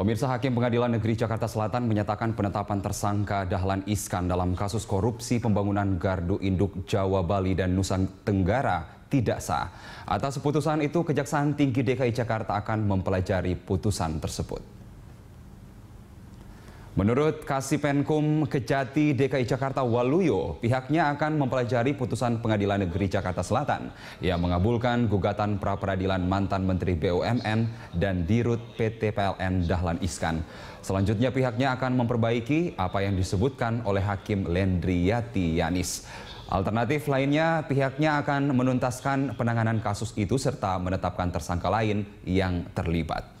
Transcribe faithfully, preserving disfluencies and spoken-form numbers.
Pemirsa, Hakim Pengadilan Negeri Jakarta Selatan menyatakan penetapan tersangka Dahlan Iskan dalam kasus korupsi pembangunan gardu induk Jawa, Bali, dan Nusa Tenggara tidak sah. Atas putusan itu, Kejaksaan Tinggi D K I Jakarta akan mempelajari putusan tersebut. Menurut Kasipenkum Kejati D K I Jakarta Waluyo, pihaknya akan mempelajari putusan Pengadilan Negeri Jakarta Selatan yang mengabulkan gugatan pra-peradilan mantan Menteri B U M N dan Dirut P T P L N Dahlan Iskan. Selanjutnya pihaknya akan memperbaiki apa yang disebutkan oleh Hakim Lendriyatianis. Alternatif lainnya, pihaknya akan menuntaskan penanganan kasus itu serta menetapkan tersangka lain yang terlibat.